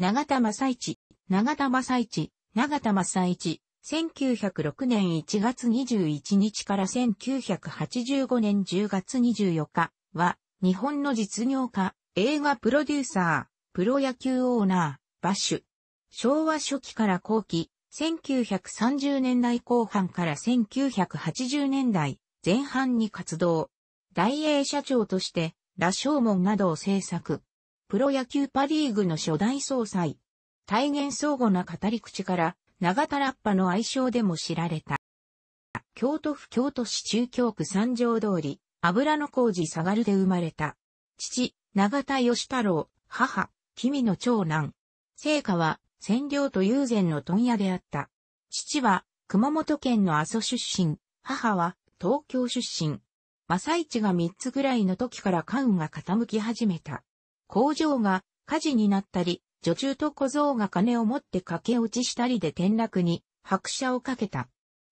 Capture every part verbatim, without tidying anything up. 永田正一、永田正一、永田正一、せんきゅうひゃくろくねんいちがつにじゅういちにちからせんきゅうひゃくはちじゅうごねんじゅうがつにじゅうよっかは、日本の実業家、映画プロデューサー、プロ野球オーナー、バッシュ。昭和初期から後期、せんきゅうひゃくさんじゅうねんだいこうはんからせんきゅうひゃくはちじゅうねんだいぜんはんに活動。大英社長として、羅生門などを制作。プロ野球パリーグの初代総裁。大変相互な語り口から、永田ラッパの愛称でも知られた。京都府京都市中京区三条通り、油小路下がるで生まれた。父、永田義太郎、母、君の長男。生家は、千両と友禅の問屋であった。父は、熊本県の阿蘇出身、母は、東京出身。正一がみっつぐらいの時から家運が傾き始めた。工場が火事になったり、女中と小僧が金を持って駆け落ちしたりで転落に拍車をかけた。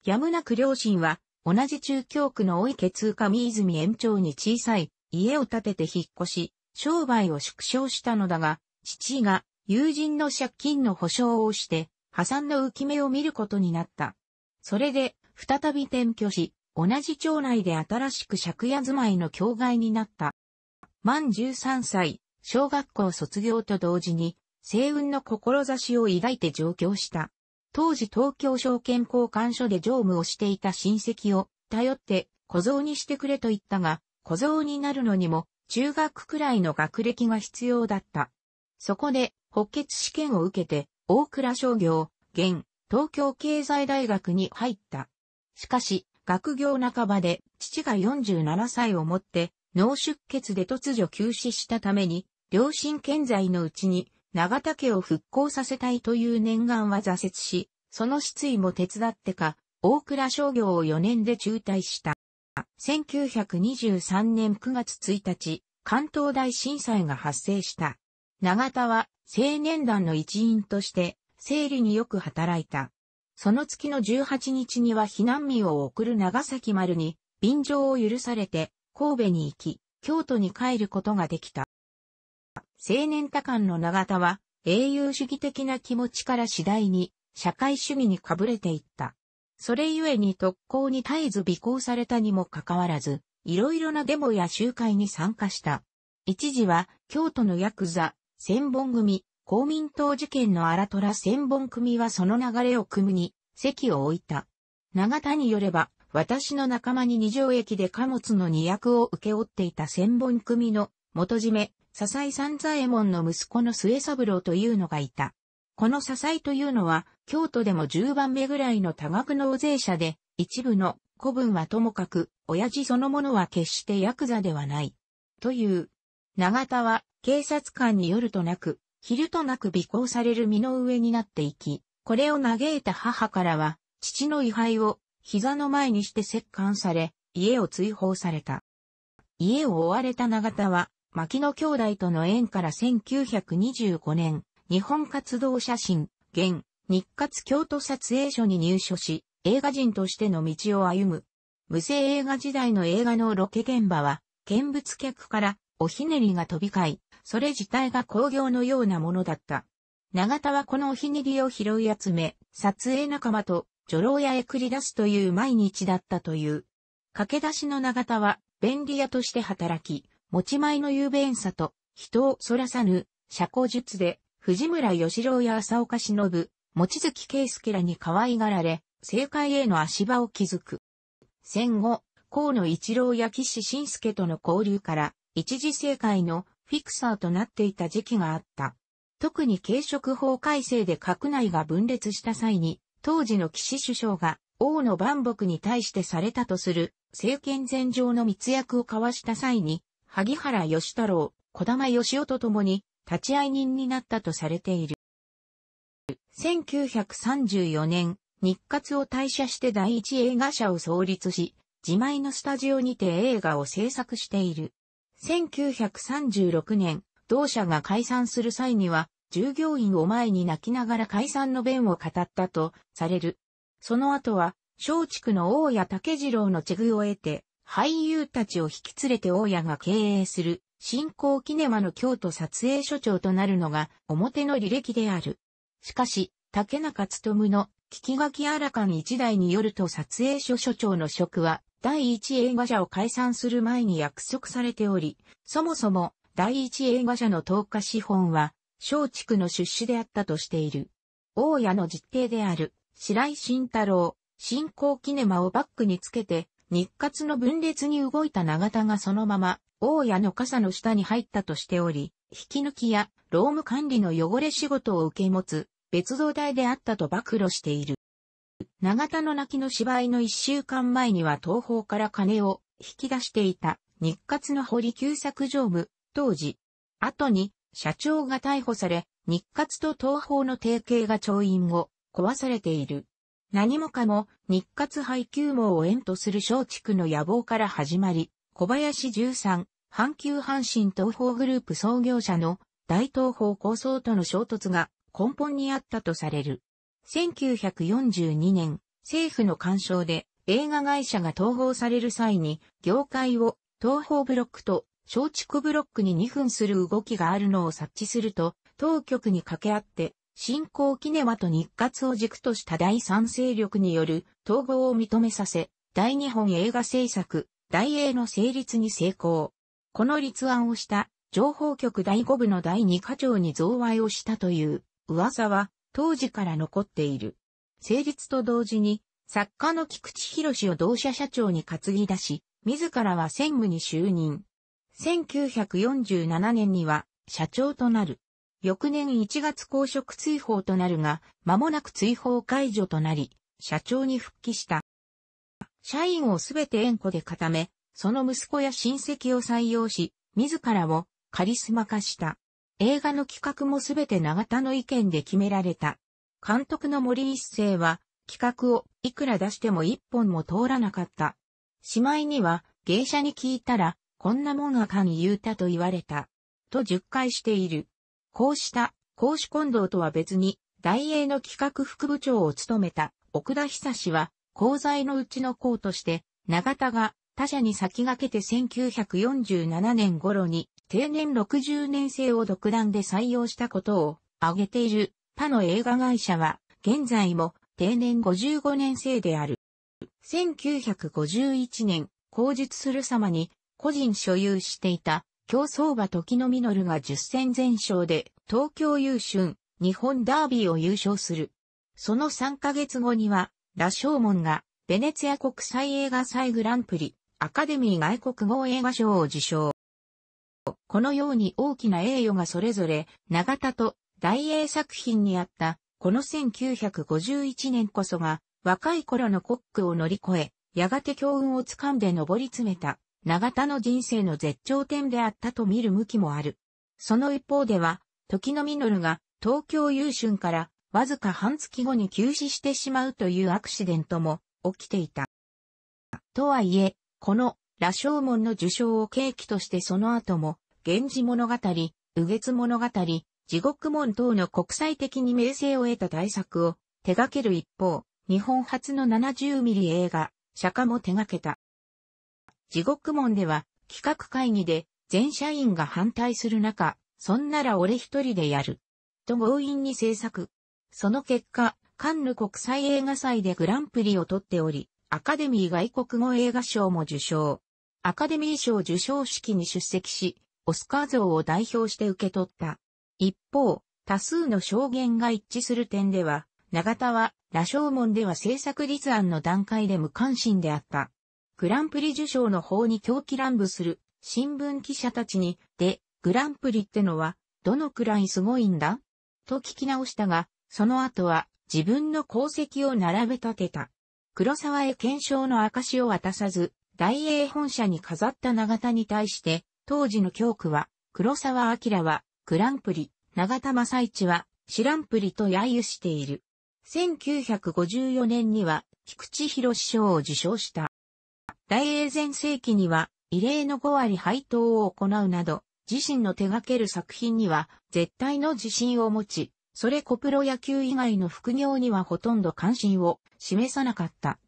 やむなく両親は同じ中京区の御池通上泉延長に小さい家を建てて引っ越し、商売を縮小したのだが、父が友人の借金の保証をして破産の浮き目を見ることになった。それで再び転居し、同じ町内で新しく借家住まいの境外になった。満じゅうさんさい。小学校卒業と同時に、星雲の志を抱いて上京した。当時東京証券交換所で常務をしていた親戚を頼って小僧にしてくれと言ったが、小僧になるのにも中学くらいの学歴が必要だった。そこで、補欠試験を受けて、大倉商業、現、東京経済大学に入った。しかし、学業半ばで、父がよんじゅうななさいをもって、脳出血で突如急死したために、両親健在のうちに、永田家を復興させたいという念願は挫折し、その失意も手伝ってか、大倉商業をよねんで中退した。せんきゅうひゃくにじゅうさんねんくがつついたち、関東大震災が発生した。永田は青年団の一員として、生理によく働いた。その月のじゅうはちにちには避難民を送る長崎丸に、便乗を許されて、神戸に行き、京都に帰ることができた。青年多感の永田は、英雄主義的な気持ちから次第に、社会主義にかぶれていった。それゆえに特攻に絶えず尾行されたにもかかわらず、いろいろなデモや集会に参加した。一時は、京都のヤクザ、千本組、公民党事件の荒虎千本組はその流れを組むに、席を置いた。永田によれば、私の仲間に二条駅で貨物の荷役を請け負っていた千本組の元締め、笹井三左衛門の息子の末三郎というのがいた。この笹井というのは、京都でもじゅうばんめぐらいの多額納税者で、一部の子分はともかく、親父そのものは決してヤクザではない。という。永田は、警察官に夜となく、昼となく尾行される身の上になっていき、これを嘆いた母からは、父の位牌を、膝の前にして折檻され、家を追放された。家を追われた永田は、牧野兄弟との縁からせんきゅうひゃくにじゅうごねん、日本活動写真、現、日活京都撮影所に入所し、映画人としての道を歩む。無声映画時代の映画のロケ現場は、見物客からおひねりが飛び交い、それ自体が興行のようなものだった。永田はこのおひねりを拾い集め、撮影仲間と、女郎屋へ繰り出すという毎日だったという。駆け出しの永田は、便利屋として働き、持ち前の雄弁さと、人をそらさぬ、社交術で、藤村義郎や浅岡忍、望月圭介らに可愛がられ、政界への足場を築く。戦後、河野一郎や岸信介との交流から、一時政界のフィクサーとなっていた時期があった。特に軽食法改正で閣内が分裂した際に、当時の岸首相が王の万木に対してされたとする政権禅譲の密約を交わした際に、萩原義太郎、児玉義夫と共に立会人になったとされている。せんきゅうひゃくさんじゅうよねん、日活を退社して第一映画社を創立し、自前のスタジオにて映画を制作している。せんきゅうひゃくさんじゅうろくねん、同社が解散する際には、従業員を前に泣きながら解散の弁を語ったとされる。その後は、松竹の大家武次郎の知遇を得て、俳優たちを引き連れて大家が経営する新興キネマの京都撮影所長となるのが表の履歴である。しかし、竹中勉の聞き書きあらかん一代によると撮影所所長の職は第一映画社を解散する前に約束されており、そもそも第一映画社の投下資本は松竹の出資であったとしている。大家の実弟である白井慎太郎、新興キネマをバックにつけて日活の分裂に動いた永田がそのまま大家の傘の下に入ったとしており、引き抜きや労務管理の汚れ仕事を受け持つ別動隊であったと暴露している。永田の泣きの芝居の一週間前には東宝から金を引き出していた日活の堀久作常務、当時、後に社長が逮捕され、日活と東宝の提携が調印後、壊されている。何もかも日活配給網を縁とする松竹の野望から始まり、小林十三、阪急阪神東宝グループ創業者の大東宝構想との衝突が根本にあったとされる。せんきゅうひゃくよんじゅうにねん、政府の干渉で映画会社が統合される際に、業界を東宝ブロックと松竹ブロックに二分する動きがあるのを察知すると、当局に掛け合って、新興キネマと日活を軸とした第三勢力による統合を認めさせ、大日本映画制作、大映の成立に成功。この立案をした情報局第五部の第二課長に贈賄をしたという噂は当時から残っている。成立と同時に作家の菊池博を同社社長に担ぎ出し、自らは専務に就任。せんきゅうひゃくよんじゅうななねんには社長となる。翌年いちがつ公職追放となるが、間もなく追放解除となり、社長に復帰した。社員をすべて縁故で固め、その息子や親戚を採用し、自らをカリスマ化した。映画の企画もすべて永田の意見で決められた。監督の森一生は、企画をいくら出しても一本も通らなかった。しまいには、芸者に聞いたら、こんなもんあかん言うたと言われた。と述懐している。こうした、公私混同とは別に、大映の企画副部長を務めた、奥田久志は、功罪のうちの功として、永田が他社に先駆けてせんきゅうひゃくよんじゅうななねん頃に、定年ろくじゅうねん制を独断で採用したことを挙げている、他の映画会社は、現在も定年ごじゅうごねん制である。せんきゅうひゃくごじゅういちねん、口述する様に、個人所有していた、競走馬時の実がじゅっせんぜん勝で東京優駿日本ダービーを優勝する。そのさんかげつごには、羅生門がベネツィア国際映画祭グランプリアカデミー外国語映画賞を受賞。このように大きな栄誉がそれぞれ永田と大映作品にあった、このせんきゅうひゃくごじゅういちねんこそが若い頃のコックを乗り越え、やがて強運をつかんで上り詰めた。永田の人生の絶頂点であったと見る向きもある。その一方では、時の実が東京優駿からわずか半月後に急死してしまうというアクシデントも起きていた。とはいえ、この羅生門の受賞を契機としてその後も、源氏物語、雨月物語、地獄門等の国際的に名声を得た大作を手掛ける一方、日本初のななじゅうミリ映画、釈迦も手掛けた。地獄門では企画会議で全社員が反対する中、そんなら俺一人でやる。と強引に制作。その結果、カンヌ国際映画祭でグランプリを取っており、アカデミー外国語映画賞も受賞。アカデミー賞受賞式に出席し、オスカー像を代表して受け取った。一方、多数の証言が一致する点では、永田は羅生門では制作立案の段階で無関心であった。グランプリ受賞の方に狂気乱舞する新聞記者たちに、で、グランプリってのはどのくらいすごいんだと聞き直したが、その後は自分の功績を並べ立てた。黒沢へ顕彰の証を渡さず、大映本社に飾った永田に対して、当時の教区は、黒沢明はグランプリ、永田正一はシランプリと揶揄している。せんきゅうひゃくごじゅうよねんには菊池博賞を受賞した。大映全盛期には、異例のごわり配当を行うなど、自身の手掛ける作品には、絶対の自信を持ち、それこプロ野球以外の副業にはほとんど関心を示さなかった。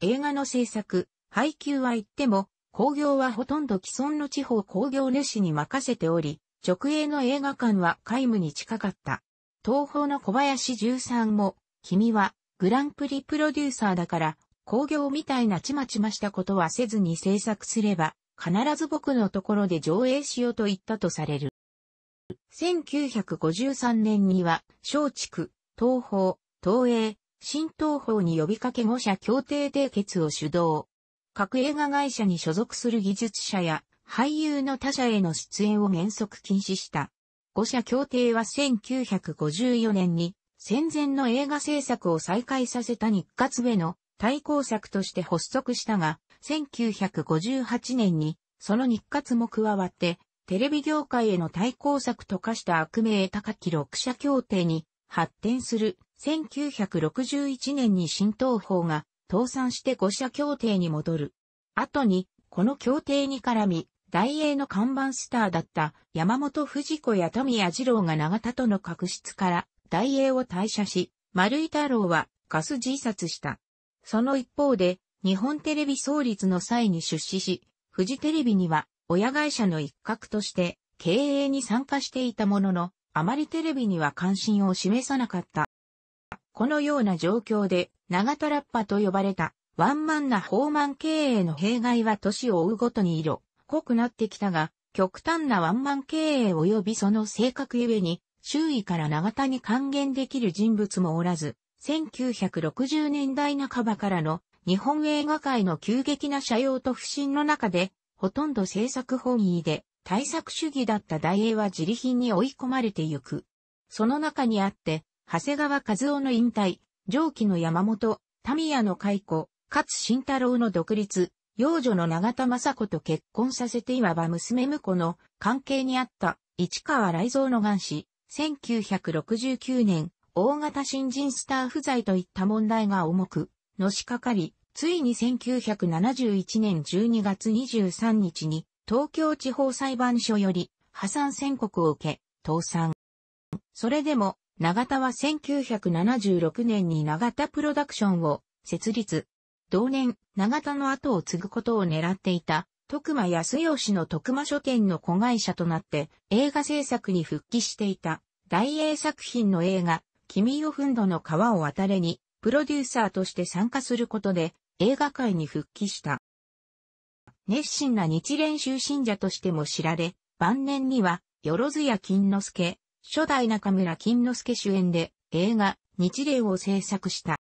映画の制作、配給は言っても、興行はほとんど既存の地方興行主に任せており、直営の映画館は皆無に近かった。東宝の小林十三も、君はグランプリプロデューサーだから、興行みたいなちまちましたことはせずに制作すれば、必ず僕のところで上映しようと言ったとされる。せんきゅうひゃくごじゅうさんねんには、松竹、東宝、東映、新東宝に呼びかけご社協定締結を主導。各映画会社に所属する技術者や俳優の他社への出演を原則禁止した。ご社協定はせんきゅうひゃくごじゅうよねんに戦前の映画制作を再開させた日活への対抗策として発足したが、せんきゅうひゃくごじゅうはちねんにその日活も加わってテレビ業界への対抗策と化した悪名高きろく社協定に発展する。せんきゅうひゃくろくじゅういちねんに新東宝が倒産してご社協定に戻る。後に、この協定に絡み、大映の看板スターだった山本藤子や富谷二郎が永田との確執から大映を退社し、丸井太郎はガス自殺した。その一方で、日本テレビ創立の際に出資し、フジテレビには親会社の一角として経営に参加していたものの、あまりテレビには関心を示さなかった。このような状況で、永田ラッパと呼ばれた、ワンマンな放漫経営の弊害は年を追うごとに色濃くなってきたが、極端なワンマン経営及びその性格ゆえに、周囲から永田に還元できる人物もおらず、せんきゅうひゃくろくじゅうねんだいなかばからの日本映画界の急激な斜陽と不振の中で、ほとんど制作本位で、対策主義だった大映は自利品に追い込まれてゆく。その中にあって、長谷川一夫の引退、上記の山本、民谷の解雇、勝新太郎の独立、養女の永田雅子と結婚させていわば娘婿の関係にあった市川雷蔵の願子、せんきゅうひゃくろくじゅうきゅうねん、大型新人スター不在といった問題が重く、のしかかり、ついにせんきゅうひゃくななじゅういちねんじゅうにがつにじゅうさんにちに東京地方裁判所より破産宣告を受け、倒産。それでも、永田はせんきゅうひゃくななじゅうろくねんに永田プロダクションを設立。同年、永田の後を継ぐことを狙っていた、徳間康義の徳間書店の子会社となって映画制作に復帰していた、大映作品の映画、君よ憤怒の川を渡れに、プロデューサーとして参加することで映画界に復帰した。熱心な日蓮宗信者としても知られ、晩年には、よろずや金之助、初代中村金之助主演で映画日蓮を制作した。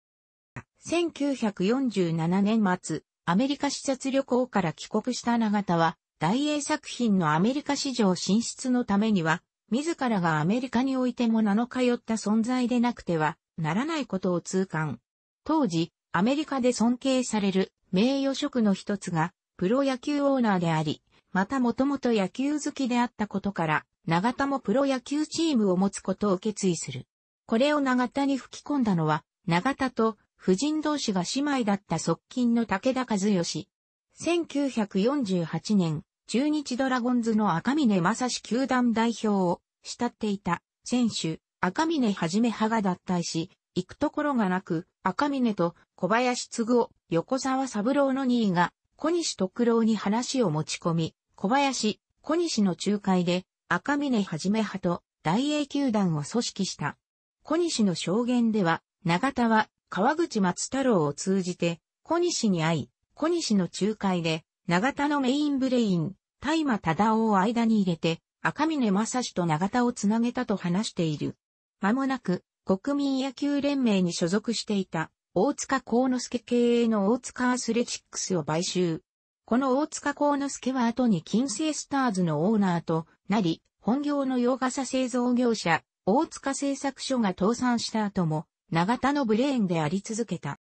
せんきゅうひゃくよんじゅうななねんまつ、アメリカ視察旅行から帰国した永田は、大映作品のアメリカ市場進出のためには、自らがアメリカにおいても名の通った存在でなくてはならないことを痛感。当時、アメリカで尊敬される名誉職の一つが、プロ野球オーナーであり、またもともと野球好きであったことから、永田もプロ野球チームを持つことを決意する。これを永田に吹き込んだのは、永田と夫人同士が姉妹だった側近の武田和義。せんきゅうひゃくよんじゅうはちねん、中日ドラゴンズの赤嶺正志球団代表を慕っていた選手、赤嶺はじめ派が脱退し、行くところがなく、赤嶺と小林継夫、横沢三郎のにいが、小西徳郎に話を持ち込み、小林、小西の仲介で、赤嶺はじめ派と大英球団を組織した。小西の証言では、永田は川口松太郎を通じて小西に会い、小西の仲介で永田のメインブレイン、大麻忠夫を間に入れて赤嶺正志と永田をつなげたと話している。間もなく国民野球連盟に所属していた大塚幸之助経営の大塚アスレチックスを買収。この大塚幸之助は後に金星スターズのオーナーとなり、本業の洋傘製造業者、大塚製作所が倒産した後も、永田のブレーンであり続けた。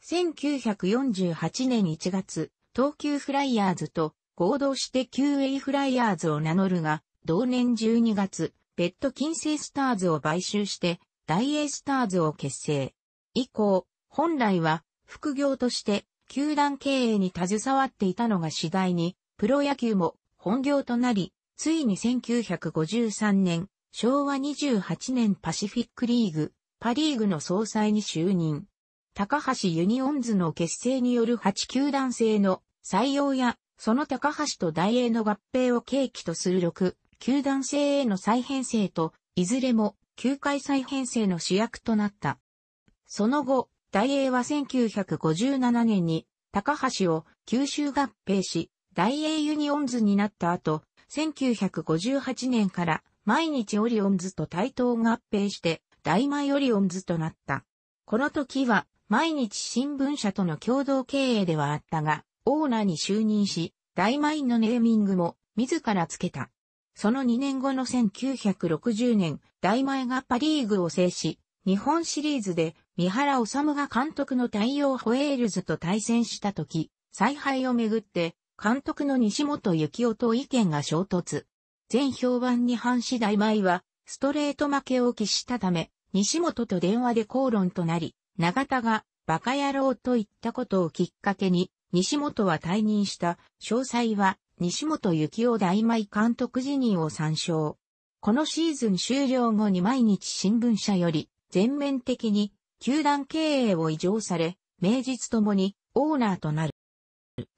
せんきゅうひゃくよんじゅうはちねんいちがつ、東急フライヤーズと合同して キューエー フライヤーズを名乗るが、同年じゅうにがつ、別途金星スターズを買収して、大英スターズを結成。以降、本来は副業として、球団経営に携わっていたのが次第に、プロ野球も本業となり、ついにせんきゅうひゃくごじゅうさんねん、しょうわにじゅうはちねんパシフィックリーグ、パリーグの総裁に就任。高橋ユニオンズの結成によるはち球団制の採用や、その高橋と大英の合併を契機とするろく、球団制への再編成と、いずれも、球界再編成の主役となった。その後、大英はせんきゅうひゃくごじゅうななねんに、高橋を九州合併し、大英ユニオンズになった後、せんきゅうひゃくごじゅうはちねんから、毎日オリオンズと対等合併して、大毎オリオンズとなった。この時は、毎日新聞社との共同経営ではあったが、オーナーに就任し、大毎のネーミングも自らつけた。そのにねんごのせんきゅうひゃくろくじゅうねん、大毎がパ・リーグを制し、日本シリーズで三原脩が監督の太陽ホエールズと対戦した時、采配をめぐって、監督の西本幸夫と意見が衝突。全評判に反し大毎は、ストレート負けを喫したため、西本と電話で口論となり、永田がバカ野郎と言ったことをきっかけに、西本は退任した。詳細は西本幸夫大毎監督辞任を参照。このシーズン終了後に毎日新聞社より全面的に球団経営を委譲され、名実ともにオーナーとなる。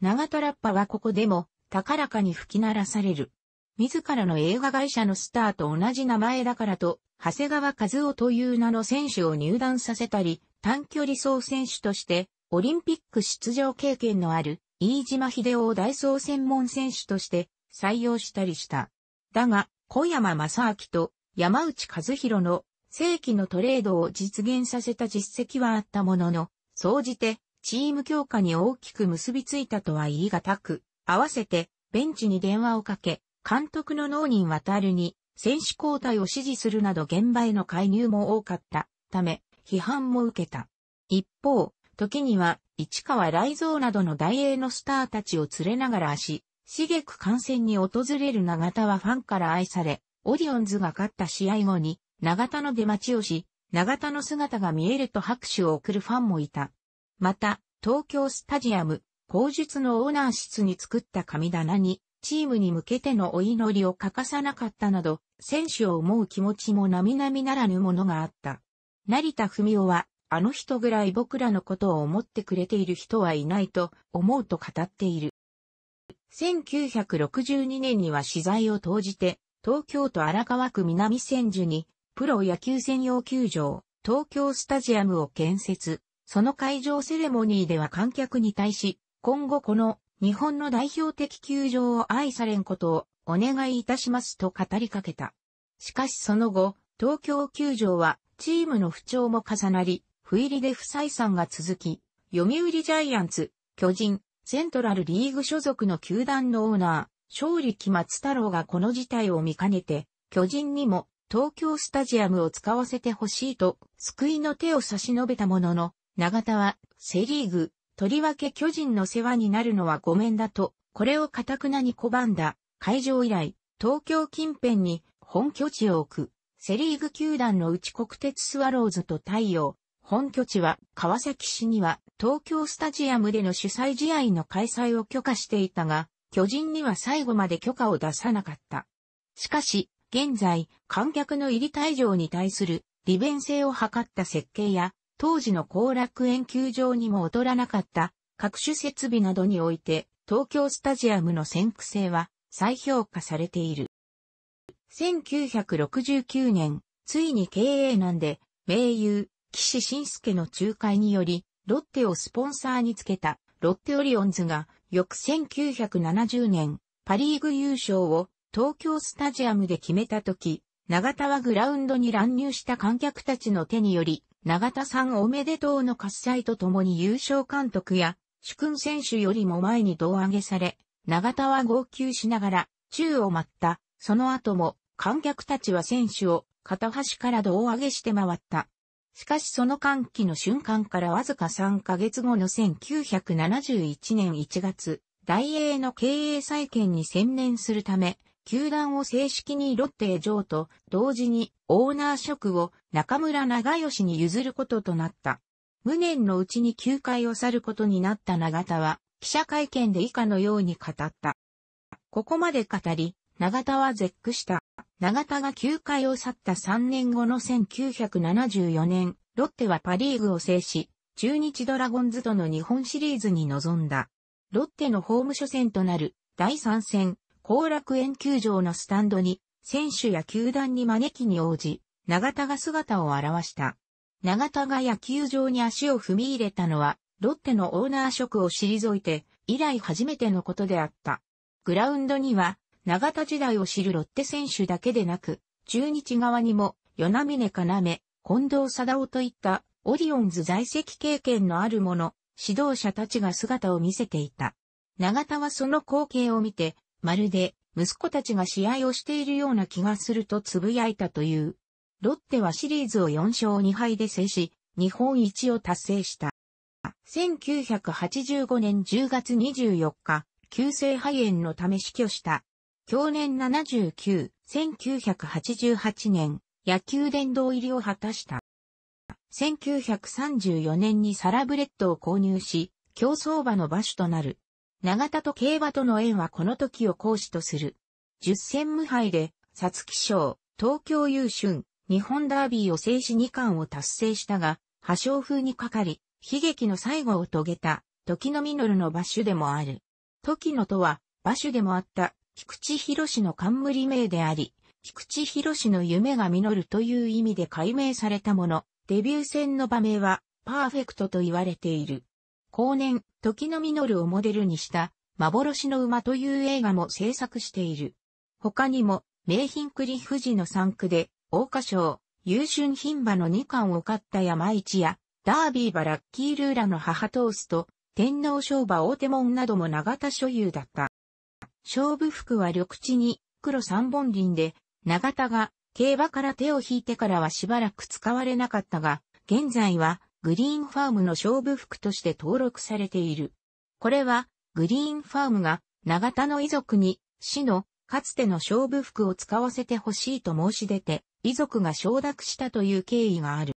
永田ラッパはここでも高らかに吹き鳴らされる。自らの映画会社のスターと同じ名前だからと、長谷川和夫という名の選手を入団させたり、短距離走選手として、オリンピック出場経験のある、飯島秀夫を代走専門選手として採用したりした。だが、小山正明と山内和弘の正規のトレードを実現させた実績はあったものの、総じて、チーム強化に大きく結びついたとは言い難く、合わせて、ベンチに電話をかけ、監督の能人渡るに、選手交代を指示するなど現場への介入も多かったため、批判も受けた。一方、時には市川雷蔵などの大英のスターたちを連れながら足、しげく観戦に訪れる永田はファンから愛され、オリオンズが勝った試合後に、永田の出待ちをし、永田の姿が見えると拍手を送るファンもいた。また、東京スタジアム、後述のオーナー室に作った神棚に、チームに向けてのお祈りを欠かさなかったなど、選手を思う気持ちも並々ならぬものがあった。成田文雄は、あの人ぐらい僕らのことを思ってくれている人はいないと思うと語っている。せんきゅうひゃくろくじゅうにねんには私財を投じて、東京都荒川区南千住に、プロ野球専用球場、東京スタジアムを建設。その開場セレモニーでは観客に対し、今後この、日本の代表的球場を愛されんことをお願いいたしますと語りかけた。しかしその後、東京球場はチームの不調も重なり、不入りで不採算が続き、読売ジャイアンツ、巨人、セントラルリーグ所属の球団のオーナー、正力松太郎がこの事態を見かねて、巨人にも東京スタジアムを使わせてほしいと救いの手を差し伸べたものの、永田はセリーグ、とりわけ巨人の世話になるのはごめんだと、これを堅くなに拒んだ。開場以来、東京近辺に本拠地を置く、セリーグ球団のうち国鉄スワローズと太陽、本拠地は川崎市には東京スタジアムでの主催試合の開催を許可していたが、巨人には最後まで許可を出さなかった。しかし、現在、観客の入り退場に対する利便性を図った設計や、当時の後楽園球場にも劣らなかった各種設備などにおいて東京スタジアムの先駆性は再評価されている。せんきゅうひゃくろくじゅうきゅうねん、ついに経営難で盟友、岸信介の仲介によりロッテをスポンサーにつけたロッテオリオンズが翌せんきゅうひゃくななじゅうねんパ・リーグ優勝を東京スタジアムで決めた時、永田はグラウンドに乱入した観客たちの手により永田さんおめでとうの喝采とともに優勝監督や主君選手よりも前に胴上げされ、永田は号泣しながら宙を舞った。その後も観客たちは選手を片端から胴上げして回った。しかしその歓喜の瞬間からわずかさんかげつごのせんきゅうひゃくななじゅういちねんいちがつ、大英の経営再建に専念するため、球団を正式にロッテへ譲渡と同時にオーナー職を中村長吉に譲ることとなった。無念のうちに球界を去ることになった永田は記者会見で以下のように語った。ここまで語り、永田は絶句した。永田が球界を去ったさんねんごのせんきゅうひゃくななじゅうよねん、ロッテはパ・リーグを制し、中日ドラゴンズとの日本シリーズに臨んだ。ロッテのホーム初戦となるだいさん戦、後楽園球場のスタンドに、選手や球団に招きに応じ、長田が姿を現した。長田が野球場に足を踏み入れたのは、ロッテのオーナー職を退いて、以来初めてのことであった。グラウンドには、長田時代を知るロッテ選手だけでなく、中日側にも、与那嶺要、近藤貞夫といった、オリオンズ在籍経験のある者、指導者たちが姿を見せていた。長田はその光景を見て、まるで息子たちが試合をしているような気がするとつぶやいたという。ロッテはシリーズをよんしょうにはいで制し、日本一を達成した。せんきゅうひゃくはちじゅうごねんじゅうがつにじゅうよっか、急性肺炎のため死去した。享年ななじゅうきゅう、せんきゅうひゃくはちじゅうはちねん、野球殿堂入りを果たした。せんきゅうひゃくさんじゅうよねんにサラブレッドを購入し、競走馬の馬主となる。長田と競馬との縁はこの時を好使とする。じゅっせんむはいで、皐月賞、東京優駿、日本ダービーを制しにかんを達成したが、破傷風にかかり、悲劇の最後を遂げた、時の実の馬主でもある。時のとは、馬主でもあった、菊池寛の冠名であり、菊池寛の夢が実るという意味で改名されたもの。デビュー戦の馬名はパーフェクトと言われている。後年、時の実をモデルにした幻の馬という映画も制作している。他にも、名品栗富士のさんくで、桜花賞、優駿牝馬のにかんを勝った山一や、ダービー馬ラッキールーラの母トースト、天皇賞馬大手門なども長田所有だった。勝負服は緑地に黒三本輪で、長田が、競馬から手を引いてからはしばらく使われなかったが、現在はグリーンファームの勝負服として登録されている。これはグリーンファームが長田の遺族に市のかつての勝負服を使わせてほしいと申し出て、遺族が承諾したという経緯がある。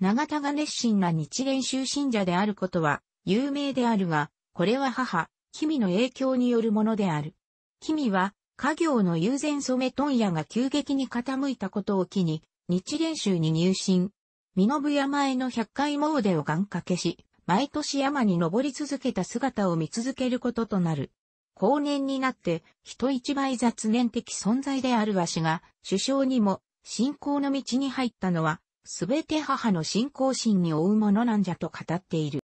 長田が熱心な日蓮宗信者であることは有名であるが、これは母、紀美の影響によるものである。紀美は、家業の友禅染問屋が急激に傾いたことを機に、日蓮宗に入信。身延山へのひゃっかい詣を願掛けし、毎年山に登り続けた姿を見続けることとなる。後年になって、人一倍雑念的存在であるわしが、首相にも、信仰の道に入ったのは、すべて母の信仰心に負うものなんじゃと語っている。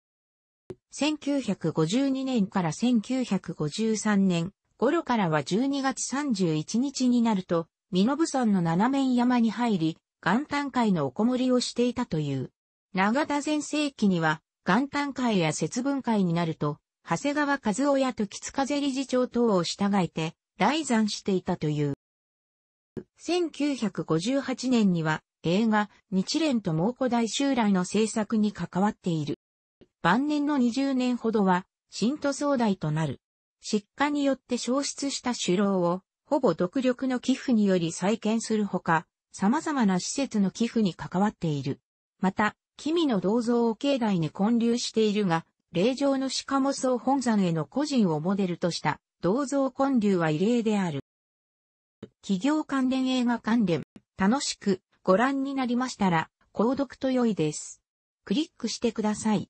せんきゅうひゃくごじゅうにねんからせんきゅうひゃくごじゅうさんねん、頃からはじゅうにがつさんじゅういちにちになると、身延山の七面山に入り、元旦会のおこもりをしていたという。長田全盛期には、元旦会や節分会になると、長谷川和夫や時津風理事長等を従えて、来山していたという。せんきゅうひゃくごじゅうはちねんには、映画、日蓮と蒙古大襲来の制作に関わっている。晩年のにじゅうねんほどは、新都総代となる。失火によって消失した酒楼を、ほぼ独力の寄付により再建するほか、様々な施設の寄付に関わっている。また、紀美の銅像を境内に建立しているが、霊場の鹿母総本山への個人をモデルとした銅像建立は異例である。企業関連映画関連、楽しくご覧になりましたら、購読と良いです。クリックしてください。